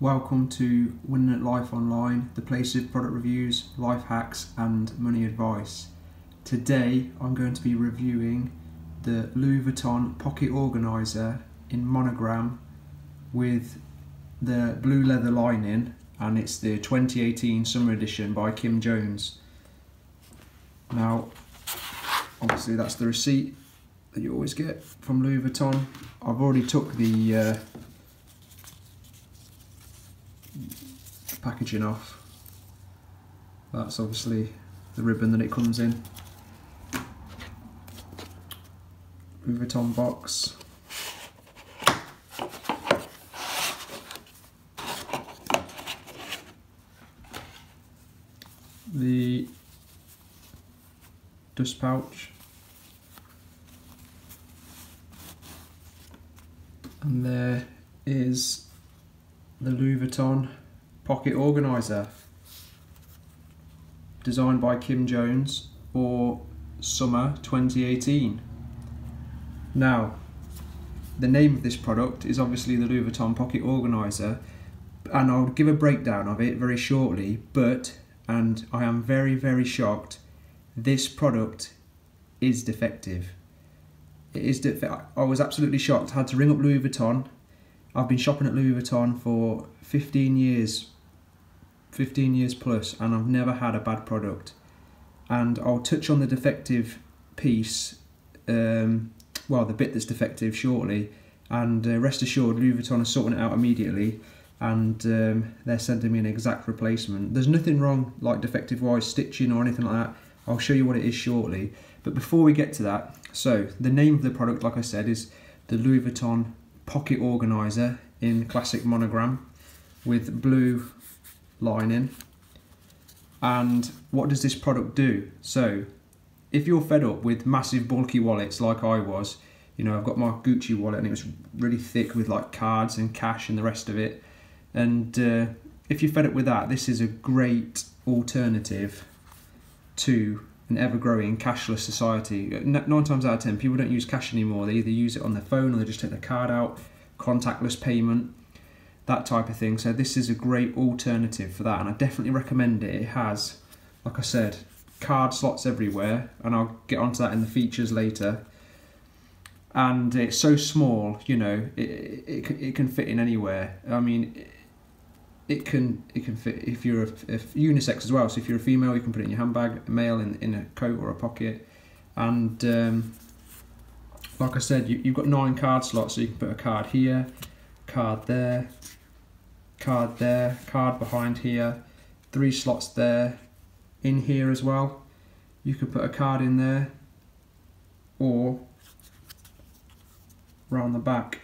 Welcome to Winning at Life Online, the place of product reviews, life hacks and money advice. Today I'm going to be reviewing the Louis Vuitton Pocket Organiser in monogram with the blue leather lining, and it's the 2018 Summer Edition by Kim Jones. Now obviously that's the receipt that you always get from Louis Vuitton. I've already took the packaging off. That's obviously the ribbon that it comes in. Louis Vuitton box. The dust pouch. And there is the Louis Vuitton Pocket Organiser, designed by Kim Jones for Summer 2018. Now, the name of this product is obviously the Louis Vuitton Pocket Organiser, and I'll give a breakdown of it very shortly, but, and I am very, very shocked, this product is defective. It is defective. I was absolutely shocked. I had to ring up Louis Vuitton. I've been shopping at Louis Vuitton for 15 years plus, and I've never had a bad product. And I'll touch on the defective piece, well, the bit that's defective shortly, and rest assured Louis Vuitton is sorting it out immediately, and they're sending me an exact replacement. There's nothing wrong, like defective wise stitching or anything like that. I'll show you what it is shortly, but before we get to that, so the name of the product, like I said, is the Louis Vuitton Pocket Organiser in classic monogram with blue lining. And what does this product do? So if you're fed up with massive bulky wallets like I was, you know, I've got my Gucci wallet and it was really thick with like cards and cash and the rest of it, and if you're fed up with that, this is a great alternative to an ever-growing cashless society. 9 times out of 10 people don't use cash anymore. They either use it on their phone or they just take their card out, contactless payment, that type of thing. So this is a great alternative for that, and I definitely recommend it. It has, like I said, card slots everywhere, and I'll get onto that in the features later. And it's so small, you know, it can fit in anywhere. I mean, it can fit if you're a unisex as well. So if you're a female, you can put it in your handbag, a male in a coat or a pocket. And like I said, you've got 9 card slots, so you can put a card here, card there, card there, card behind here, 3 slots there, in here as well. You could put a card in there or round the back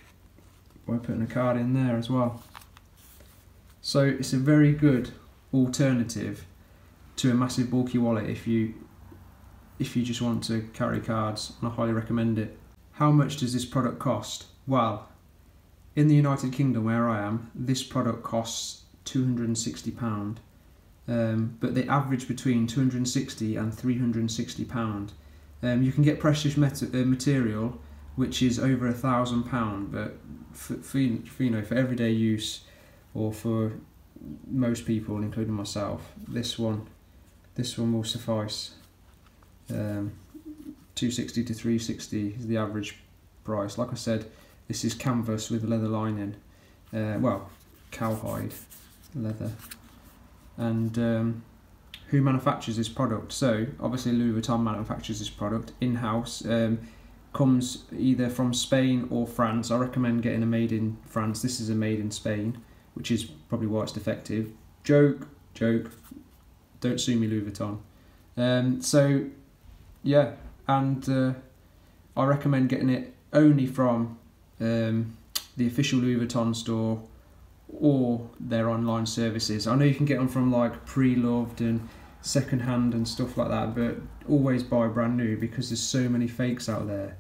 by putting a card in there as well. So it's a very good alternative to a massive bulky wallet if you just want to carry cards, and I highly recommend it. How much does this product cost? Well, in the United Kingdom where I am, this product costs £260, but they average between £260 and £360. You can get precious material, which is over £1,000, but for you know, for everyday use, or for most people, including myself, this one will suffice. 260 to 360 is the average price. Like I said, this is canvas with leather lining, well, cowhide leather. And who manufactures this product? So obviously Louis Vuitton manufactures this product in-house. Comes either from Spain or France. I recommend getting a made in France. This is a made in Spain, which is probably why it's defective. Joke, joke. Don't sue me, Louis Vuitton. So, yeah, and I recommend getting it only from the official Louis Vuitton store or their online services. I know you can get them from like pre-loved and second-hand and stuff like that, but always buy brand new because there's so many fakes out there.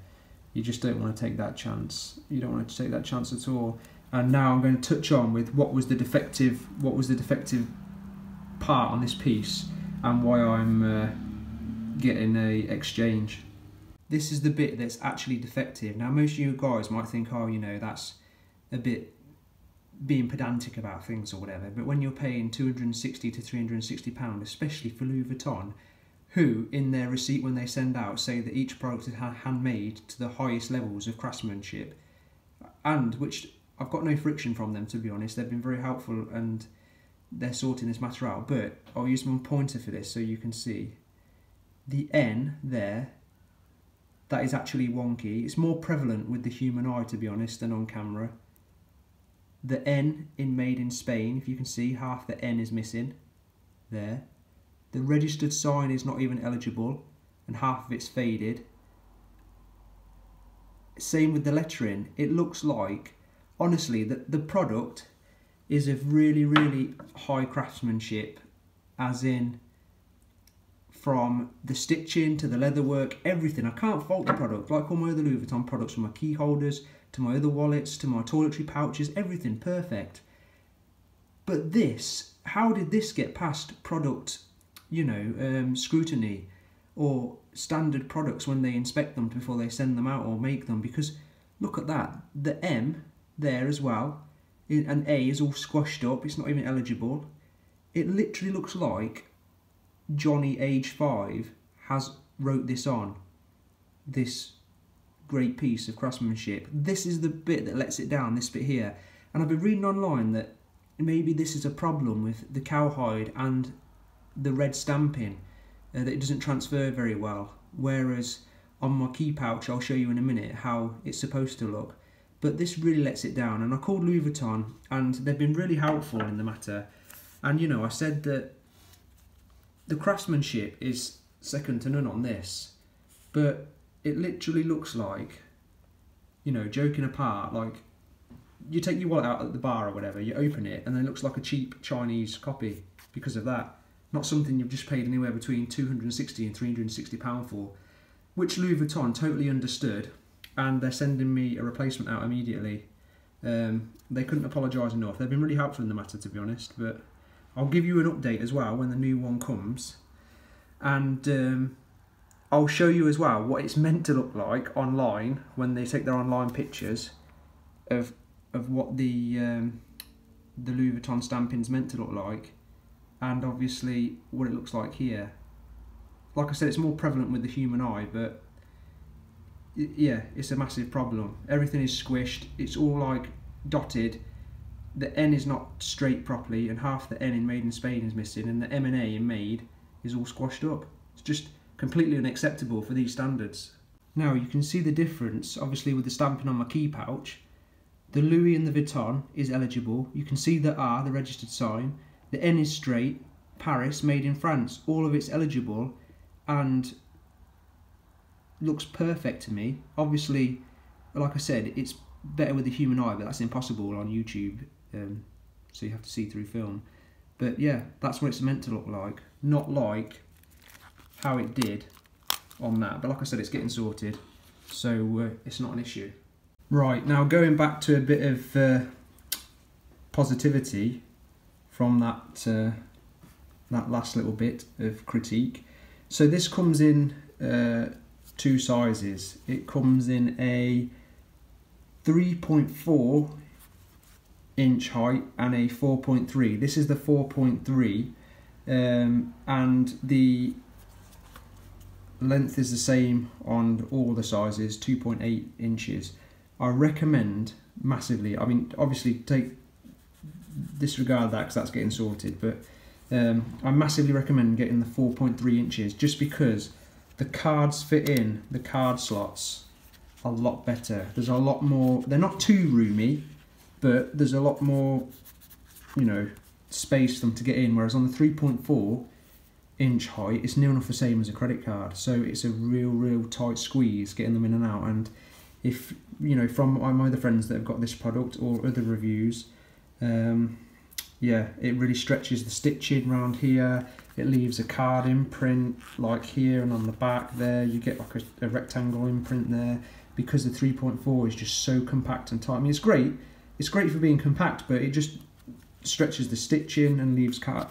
You just don't want to take that chance. You don't want to take that chance at all. And now I'm going to touch on with what was the defective part on this piece and why I'm getting a exchange. This is the bit that's actually defective. Now most of you guys might think, oh, you know, that's a bit being pedantic about things or whatever, but when you're paying £260 to £360, especially for Louis Vuitton, who in their receipt when they send out say that each product is handmade to the highest levels of craftsmanship, and which I've got no friction from them, to be honest. They've been very helpful and they're sorting this matter out, but I'll use my pointer for this so you can see. The N there, that is actually wonky. It's more prevalent with the human eye, to be honest, than on camera. The N in Made in Spain, if you can see, half the N is missing there. The registered sign is not even eligible and half of it's faded. Same with the lettering. It looks like, honestly, that the product is of really, really high craftsmanship, as in from the stitching to the leatherwork, everything. I can't fault the product. Like all my other Louis Vuitton products, from my key holders to my other wallets to my toiletry pouches, everything perfect. But this, how did this get past product, you know, scrutiny or standard products when they inspect them before they send them out or make them? Because look at that, the M there as well, and A is all squashed up, it's not even eligible. It literally looks like Johnny, age 5, has wrote this on, this great piece of craftsmanship. This is the bit that lets it down, this bit here. And I've been reading online that maybe this is a problem with the cowhide and the red stamping, that it doesn't transfer very well, whereas on my key pouch, I'll show you in a minute how it's supposed to look. But this really lets it down, and I called Louis Vuitton and they've been really helpful in the matter. And you know, I said that the craftsmanship is second to none on this, but it literally looks like, you know, joking apart, like you take your wallet out at the bar or whatever, you open it and then it looks like a cheap Chinese copy because of that. Not something you've just paid anywhere between £260 and £360 for, which Louis Vuitton totally understood, and they're sending me a replacement out immediately. They couldn't apologise enough. They've been really helpful in the matter, to be honest, but I'll give you an update as well when the new one comes, and I'll show you as well what it's meant to look like online when they take their online pictures of what the Louis Vuitton stamping's meant to look like, and obviously what it looks like here. Like I said, it's more prevalent with the human eye, but yeah, it's a massive problem. Everything is squished, it's all like dotted, the N is not straight properly, and half the N in Made in Spain is missing, and the M and A in Made is all squashed up. It's just completely unacceptable for these standards. Now you can see the difference, obviously, with the stamping on my key pouch. The Louis and the Vuitton is eligible, you can see the R, the registered sign, the N is straight, Paris, Made in France, all of it's eligible, and looks perfect to me. Obviously, like I said, it's better with the human eye, but that's impossible on YouTube, so you have to see through film. But yeah, that's what it's meant to look like, not like how it did on that. But like I said, it's getting sorted, so it's not an issue. Right, now going back to a bit of positivity from that, that last little bit of critique. So this comes in two sizes. It comes in a 3.4 inch height and a 4.3. This is the 4.3, and the length is the same on all the sizes, 2.8 inches. I recommend massively, I mean, obviously disregard that because that's getting sorted, but I massively recommend getting the 4.3 inches just because the cards fit in the card slots a lot better. There's a lot more, they're not too roomy, but there's a lot more, you know, space for them to get in, whereas on the 3.4 inch height it's near enough the same as a credit card, so it's a real tight squeeze getting them in and out. And if, you know, from my other friends that have got this product or other reviews, yeah, it really stretches the stitching around here. It leaves a card imprint like here and on the back there. You get like a rectangle imprint there because the 3.4 is just so compact and tight. I mean, it's great for being compact, but it just stretches the stitching and leaves card,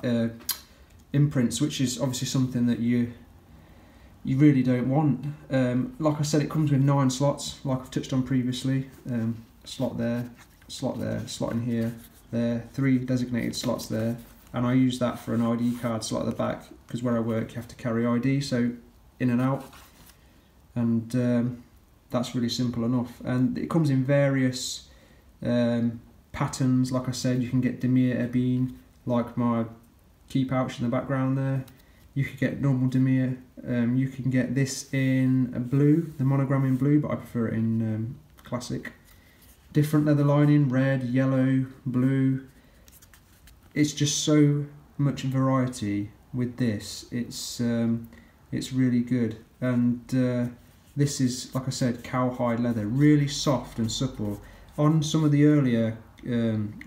imprints, which is obviously something that you really don't want. Like I said, it comes with 9 slots, like I've touched on previously. Slot there, slot there, slot in here, There, 3 designated slots there, and I use that for an ID card slot at the back, because where I work you have to carry ID, so in and out, and that's really simple enough. And it comes in various patterns. Like I said, you can get Demir Ebene, like my key pouch in the background there. You could get normal Demir. You can get this in a blue, the monogram in blue, but I prefer it in classic. Different leather lining, red, yellow, blue. It's just so much variety with this. It's really good, and this is, like I said, cowhide leather, really soft and supple. On some of the earlier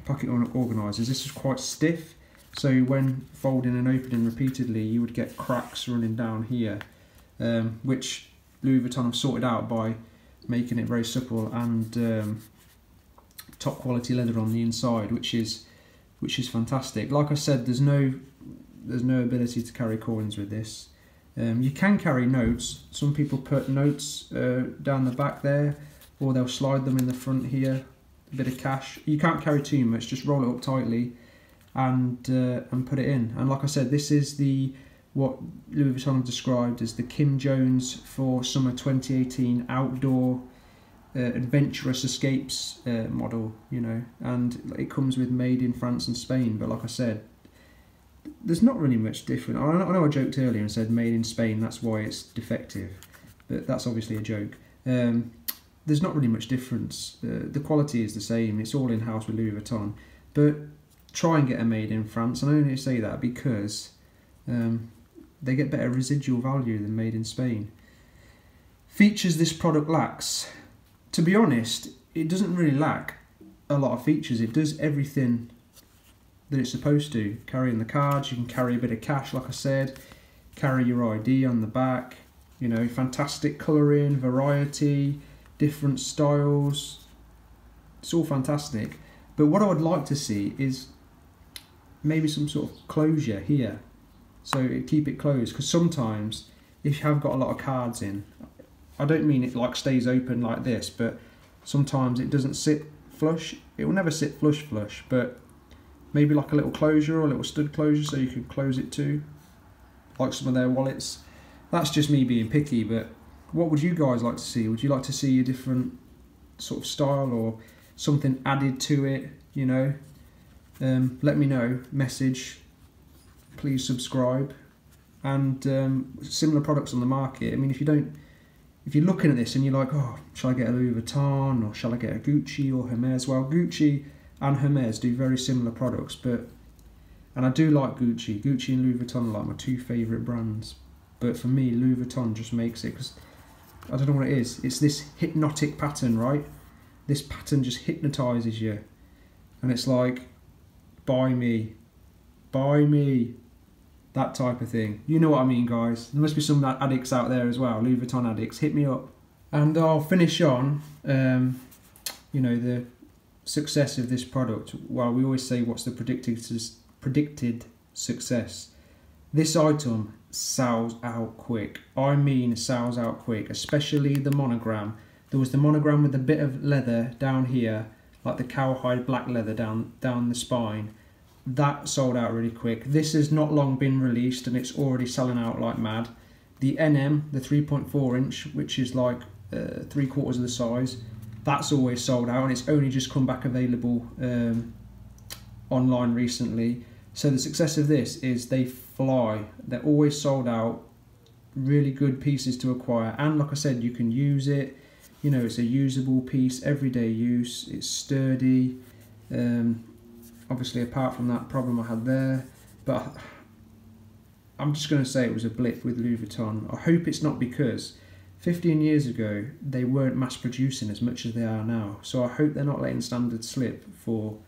pocket organisers, this was quite stiff, so when folding and opening repeatedly, you would get cracks running down here, which Louis Vuitton have sorted out by making it very supple and top quality leather on the inside, which is fantastic. Like I said, there's no ability to carry coins with this. You can carry notes. Some people put notes down the back there, or they'll slide them in the front here. A bit of cash. You can't carry too much. Just roll it up tightly and put it in. And like I said, this is the what Louis Vuitton described as the Kim Jones for summer 2018 outdoor adventurous escapes model. You know, and it comes with made in France and Spain. But like I said, there's not really much different. I know I joked earlier and said made in Spain, that's why it's defective, but that's obviously a joke. There's not really much difference. The quality is the same. It's all in-house with Louis Vuitton. But try and get a made in France, and I only say that because they get better residual value than made in Spain. Features this product lacks. To be honest, it doesn't really lack a lot of features. It does everything that it's supposed to. Carrying the cards, you can carry a bit of cash, like I said, carry your ID on the back, you know, fantastic colouring, variety, different styles. It's all fantastic. But what I would like to see is maybe some sort of closure here, so keep it closed, because sometimes if you have got a lot of cards in, I don't mean it like stays open like this, but sometimes it doesn't sit flush. It will never sit flush, but maybe like a little closure or a little stud closure so you can close it too, like some of their wallets. That's just me being picky, but what would you guys like to see? Would you like to see a different sort of style or something added to it, you know? Let me know, message, please subscribe, and similar products on the market. I mean, if you're looking at this and you're like, oh, shall I get a Louis Vuitton or shall I get a Gucci or Hermes? Well, Gucci and Hermes do very similar products, and I do like Gucci. Gucci and Louis Vuitton are like my two favourite brands, but for me, Louis Vuitton just makes it, because I don't know what it is. It's this hypnotic pattern, right? This pattern just hypnotises you, and it's like, buy me, that type of thing. You know what I mean, guys? There must be some addicts out there as well, Louis Vuitton addicts. Hit me up, and I'll finish on, you know, the success of this product. Well, we always say what's the predicted success. This item sells out quick. I mean sells out quick, especially the monogram. There was the monogram with a bit of leather down here, like the cowhide black leather down the spine. That sold out really quick. This has not long been released and it's already selling out like mad. The NM, the 3.4 inch, which is like 3/4 of the size, that's always sold out, and it's only just come back available online recently. So the success of this is they fly. They're always sold out, really good pieces to acquire. And like I said, you can use it. You know, it's a usable piece, everyday use. It's sturdy. Obviously, apart from that problem I had there. But I'm just going to say it was a blip with Louis Vuitton. I hope it's not, because 15 years ago, they weren't mass producing as much as they are now. So I hope they're not letting standards slip for,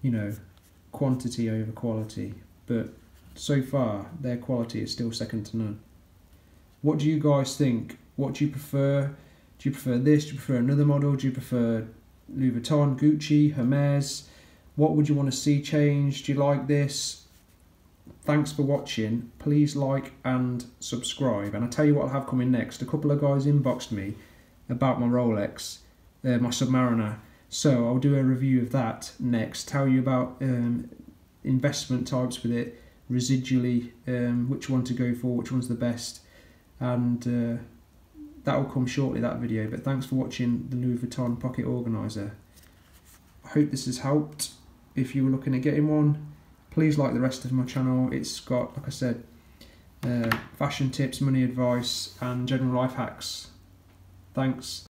you know, quantity over quality. But so far, their quality is still second to none. What do you guys think? What do you prefer? Do you prefer this? Do you prefer another model? Do you prefer Louis Vuitton, Gucci, Hermes? What would you want to see changed? Do you like this? Thanks for watching. Please like and subscribe. And I'll tell you what I'll have coming next. A couple of guys inboxed me about my Rolex, my Submariner, So I'll do a review of that next, tell you about investment types with it, residually, which one to go for, which one's the best, and that will come shortly, that video. But thanks for watching the Louis Vuitton Pocket Organiser. I hope this has helped. If you were looking at getting one, please like the rest of my channel. It's got, like I said, fashion tips, money advice and general life hacks. Thanks.